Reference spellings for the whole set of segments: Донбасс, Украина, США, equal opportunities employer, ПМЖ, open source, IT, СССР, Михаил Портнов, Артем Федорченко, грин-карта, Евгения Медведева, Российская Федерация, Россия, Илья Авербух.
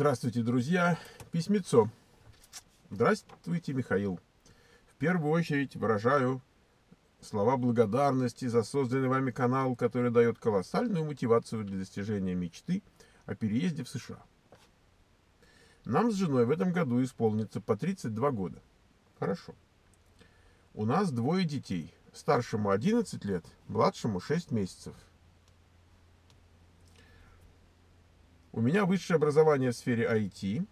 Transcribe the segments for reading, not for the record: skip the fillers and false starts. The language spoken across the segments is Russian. Здравствуйте, друзья! Письмецо. Здравствуйте, Михаил. В первую очередь выражаю слова благодарности за созданный вами канал, который дает колоссальную мотивацию для достижения мечты о переезде в США. Нам с женой в этом году исполнится по 32 года. Хорошо. У нас двое детей. Старшему 11 лет, младшему 6 месяцев. У меня высшее образование в сфере IT.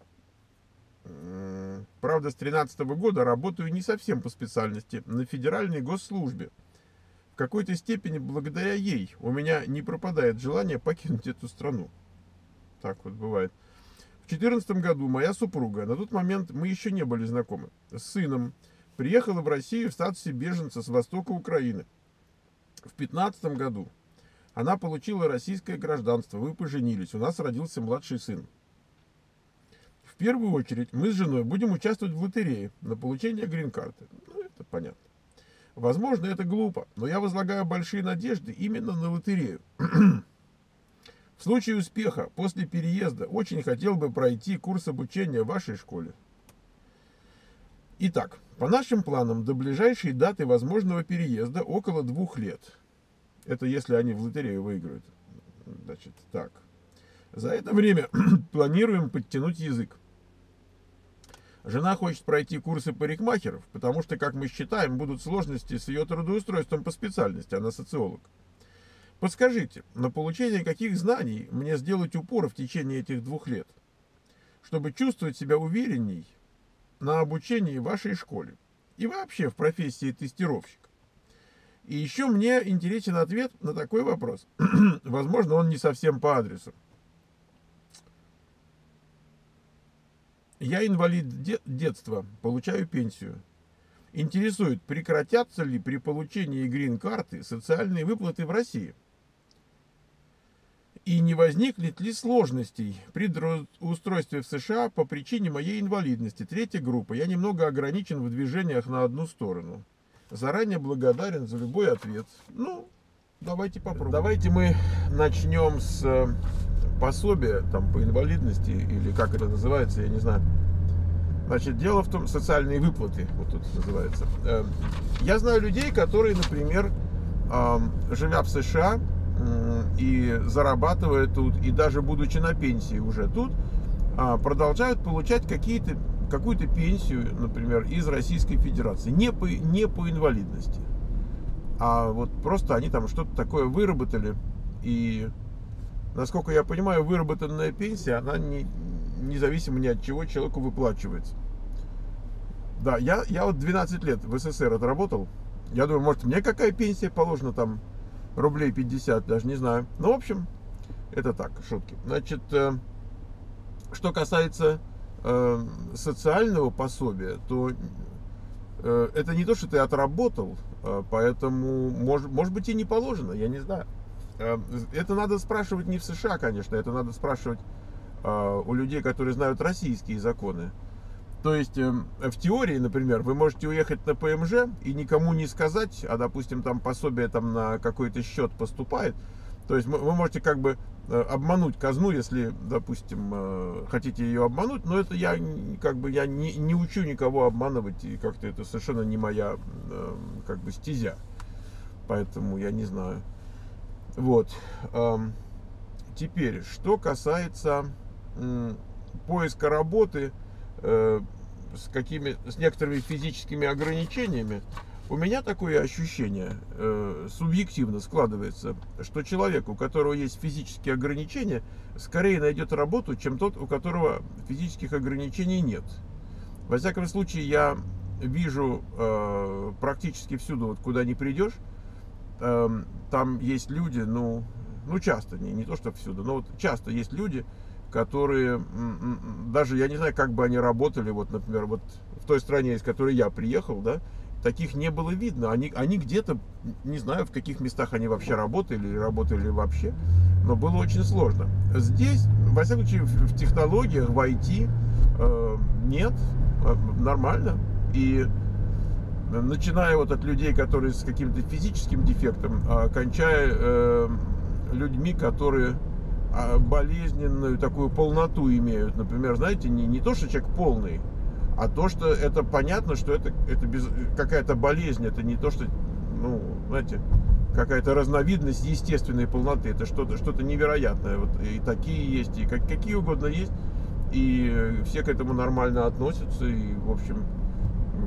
Правда, с 2013 года работаю не совсем по специальности на федеральной госслужбе. В какой-то степени благодаря ей у меня не пропадает желание покинуть эту страну. Так вот бывает. В 2014 году моя супруга, на тот момент мы еще не были знакомы, с сыном, приехала в Россию в статусе беженца с востока Украины. В 2015 году она получила российское гражданство, мы поженились, у нас родился младший сын. В первую очередь мы с женой будем участвовать в лотерее на получение грин-карты. Ну, это понятно. Возможно, это глупо, но я возлагаю большие надежды именно на лотерею. В случае успеха после переезда очень хотел бы пройти курс обучения в вашей школе. Итак, по нашим планам до ближайшей даты возможного переезда около 2 лет. Это если они в лотерею выиграют. Значит, так. За это время планируем подтянуть язык. Жена хочет пройти курсы парикмахеров, потому что, как мы считаем, будут сложности с ее трудоустройством по специальности. Она социолог. Подскажите, на получение каких знаний мне сделать упор в течение этих 2 лет, чтобы чувствовать себя уверенней на обучении в вашей школе и вообще в профессии тестировщик? И еще мне интересен ответ на такой вопрос. Возможно, он не совсем по адресу. Я инвалид детства, получаю пенсию. Интересует, прекратятся ли при получении грин-карты социальные выплаты в России? И не возникнет ли сложностей при трудоустройстве в США по причине моей инвалидности? 3-я группа. Я немного ограничен в движениях на одну сторону. Заранее благодарен за любой ответ. Ну, давайте попробуем. Давайте мы начнем с пособия там, по инвалидности, или как это называется, я не знаю. Значит, дело в том, социальные выплаты, вот тут называется. Я знаю людей, которые, например, живя в США и зарабатывая тут, и даже будучи на пенсии уже тут, продолжают получать какую-то пенсию, например, из Российской Федерации. Не по инвалидности. А вот просто они там что-то такое выработали. И, насколько я понимаю, выработанная пенсия, она независимо ни от чего человеку выплачивается. Да, я вот 12 лет в СССР отработал. Я думаю, может, мне какая пенсия положена там? Рублей 50, даже не знаю. Ну, в общем, это так, шутки. Значит, что касается социального пособия, то это не то, что ты отработал, поэтому может быть и не положено, я не знаю. Это надо спрашивать не в США, конечно, это надо спрашивать у людей, которые знают российские законы. То есть в теории, например, вы можете уехать на ПМЖ и никому не сказать, а допустим там пособие там на какой-то счет поступает. То есть вы можете как бы обмануть казну, если, допустим, хотите ее обмануть, но это я как бы я не учу никого обманывать, и как-то это совершенно не моя как бы стезя, поэтому я не знаю. Вот. Теперь, что касается поиска работы с некоторыми физическими ограничениями, у меня такое ощущение субъективно складывается, что человек, у которого есть физические ограничения, скорее найдет работу, чем тот, у которого физических ограничений нет. Во всяком случае, я вижу практически всюду, вот куда ни придешь, там есть люди, ну часто, не то что всюду, но вот часто есть люди, которые, даже я не знаю, как бы они работали, вот, например, вот в той стране, из которой я приехал, да, таких не было видно. Они где-то, не знаю, в каких местах они вообще работали вообще, но было очень сложно. Здесь, во всяком случае, в технологиях, в IT нет, нормально. И начиная вот от людей, которые с каким-то физическим дефектом, кончая людьми, которые болезненную такую полноту имеют. Например, знаете, не то, что человек полный, а то, что это понятно, что это какая-то болезнь, это не то, что, ну, знаете, какая-то разновидность естественной полноты, это что-то невероятное. Вот и такие есть, и какие угодно есть, и все к этому нормально относятся, и, в общем,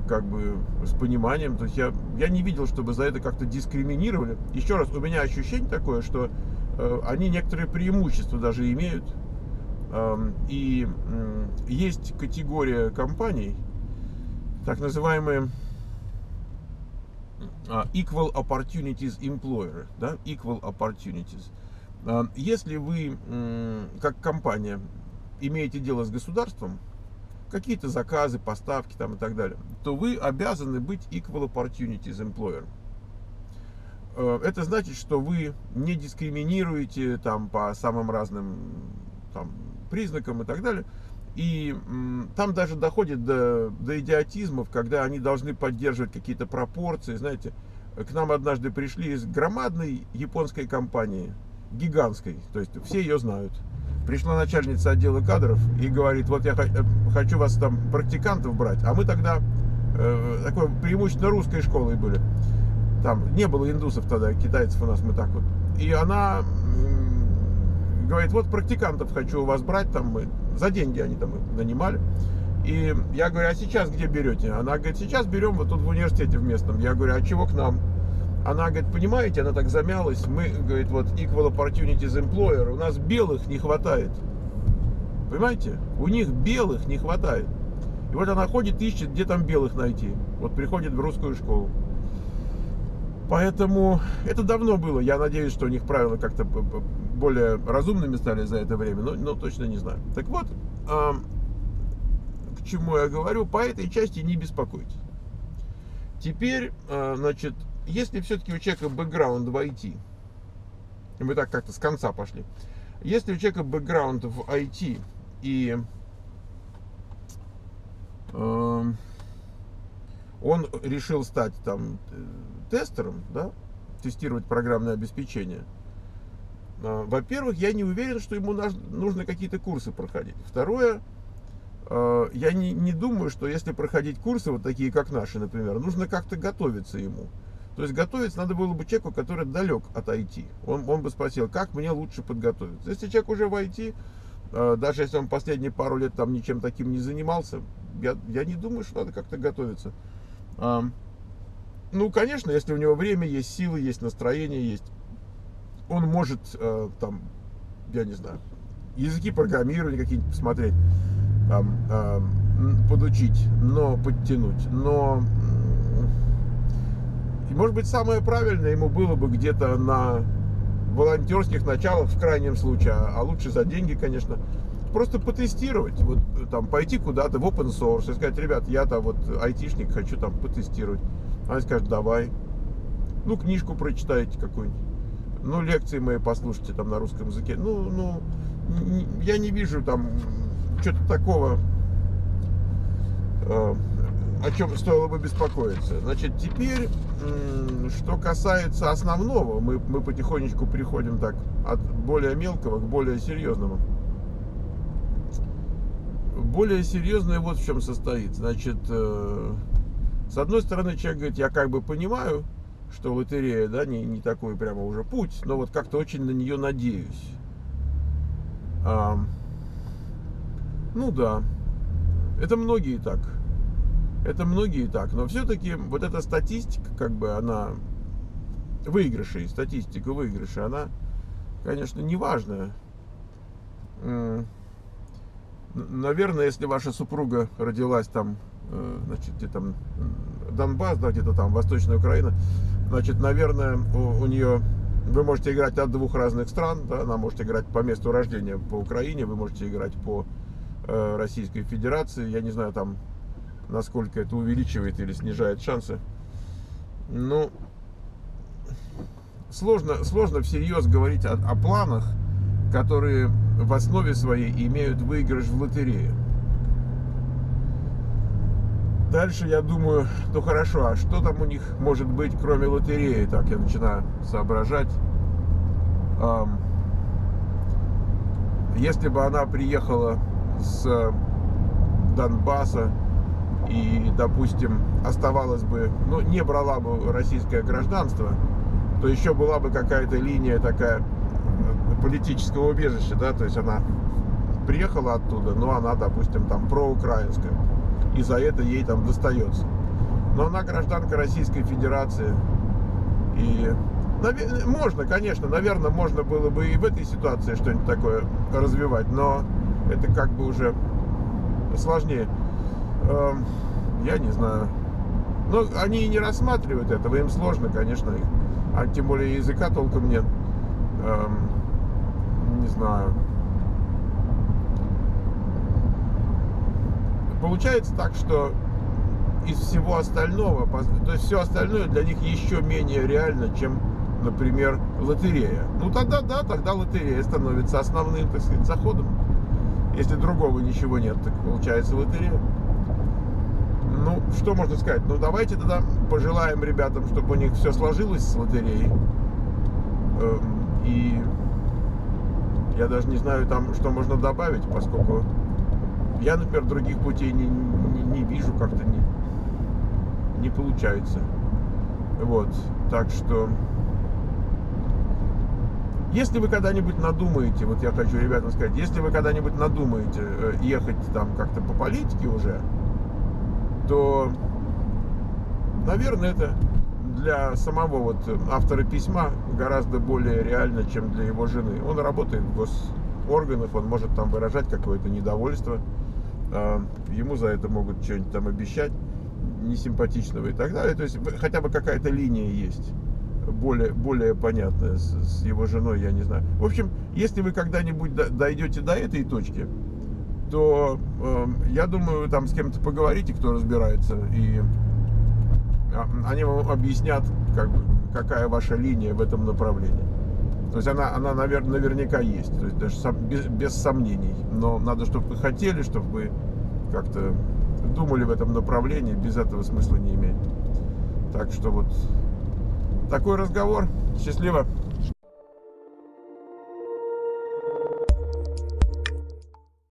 как бы с пониманием. То есть я не видел, чтобы за это как-то дискриминировали. Еще раз, у меня ощущение такое, что они некоторые преимущества даже имеют. И есть категория компаний, так называемые equal opportunities employer, да? Equal opportunities. Если вы, как компания, имеете дело с государством, какие-то заказы, поставки там и так далее, то вы обязаны быть equal opportunities employer. Это значит, что вы не дискриминируете там по самым разным там признакам и так далее. И там даже доходит до идиотизмов, когда они должны поддерживать какие-то пропорции. Знаете, к нам однажды пришли из громадной японской компании, гигантской, то есть все ее знают. Пришла начальница отдела кадров и говорит: вот я хочу вас там практикантов брать. А мы тогда такой преимущественно русской школой были. Там не было индусов тогда, китайцев у нас, мы так вот. И она говорит: вот практикантов хочу у вас брать, там мы за деньги они там нанимали. И я говорю: а сейчас где берете? Она говорит: сейчас берем вот тут в университете в местном. Я говорю: а чего к нам? Она говорит: понимаете, она так замялась, мы, говорит, вот equal opportunities employer, у нас белых не хватает. Понимаете? У них белых не хватает. И вот она ходит, ищет, где там белых найти. Вот приходит в русскую школу. Поэтому это давно было. Я надеюсь, что у них правила как-то более разумными стали за это время, но точно не знаю. Так вот, к чему я говорю, по этой части не беспокойтесь. Теперь, значит, если все-таки у человека бэкграунд в IT, мы так как-то с конца пошли, если у человека бэкграунд в IT и он решил стать там тестером, да, тестировать программное обеспечение, во-первых, я не уверен, что ему нужно какие-то курсы проходить. Второе, я не думаю, что если проходить курсы вот такие, как наши, например, нужно как-то готовиться ему. То есть готовиться надо было бы человеку, который далек от IT. Он бы спросил: как мне лучше подготовиться? Если человек уже в IT, даже если он последние пару лет там ничем таким не занимался, я не думаю, что надо как-то готовиться. Ну, конечно, если у него время, есть силы, есть настроение, есть... Он может там, я не знаю, языки программирования какие-нибудь посмотреть, там, подучить, но подтянуть, но... И, может быть, самое правильное ему было бы где-то на волонтерских началах, в крайнем случае, а лучше за деньги, конечно, просто потестировать, вот там пойти куда-то в open source и сказать: ребят, я-то вот айтишник, хочу там потестировать. Они скажут: давай, ну, книжку прочитайте какую-нибудь, ну, лекции мои послушайте там на русском языке. Ну, я не вижу там что-то такого, о чем стоило бы беспокоиться. Значит, теперь, что касается основного, мы потихонечку приходим так от более мелкого к более серьезному. Более серьезное вот в чем состоит. Значит, с одной стороны, человек говорит: я как бы понимаю, что лотерея, да, не такой прямо уже путь, но вот как-то очень на нее надеюсь. Ну да, это многие так. Это многие так, но все-таки вот эта статистика, как бы она выигрышей, статистика выигрыша, она, конечно, не важная. Наверное, если ваша супруга родилась там, значит, где там Донбасс, да, где-то там Восточная Украина, значит, наверное, у нее вы можете играть от двух разных стран, да, она может играть по месту рождения по Украине, вы можете играть по Российской Федерации, я не знаю там, насколько это увеличивает или снижает шансы. Ну, сложно всерьез говорить о планах, которые в основе своей имеют выигрыш в лотерее. Дальше я думаю: ну хорошо, а что там у них может быть, кроме лотереи? Так я начинаю соображать. Если бы она приехала с Донбасса и, допустим, оставалась бы, ну, не брала бы российское гражданство, то еще была бы какая-то линия такая политического убежища, да, то есть она приехала оттуда, но она, допустим, там проукраинская, и за это ей там достается. Но она гражданка Российской Федерации, и можно, конечно, наверное, можно было бы и в этой ситуации что-нибудь такое развивать, но это как бы уже сложнее. Я не знаю. Но они и не рассматривают этого, им сложно, конечно, а тем более языка толком нет. Не знаю. Получается так, что из всего остального, то есть все остальное для них еще менее реально, чем, например, лотерея. Ну тогда да, тогда лотерея становится основным, так сказать, заходом. Если другого ничего нет, так получается лотерея. Ну, что можно сказать? Ну, давайте тогда пожелаем ребятам, чтобы у них все сложилось с лотереей. И я даже не знаю там, что можно добавить, поскольку я, например, других путей не вижу, как-то не получается. Вот, так что... Если вы когда-нибудь надумаете, вот я хочу ребятам сказать, если вы когда-нибудь надумаете ехать там как-то по политике уже, то, наверное, это для самого вот автора письма гораздо более реально, чем для его жены. Он работает в госорганах, он может там выражать какое-то недовольство, ему за это могут что-нибудь там обещать несимпатичного и так далее. То есть хотя бы какая-то линия есть. Более понятное с его женой, я не знаю. В общем, если вы когда-нибудь дойдете до этой точки, то я думаю, там с кем-то поговорите, кто разбирается, и они вам объяснят, какая ваша линия в этом направлении. То есть она наверняка есть, то есть даже без сомнений. Но надо, чтобы вы хотели, чтобы вы как-то думали в этом направлении, без этого смысла не имеет. Так что вот такой разговор. Счастливо!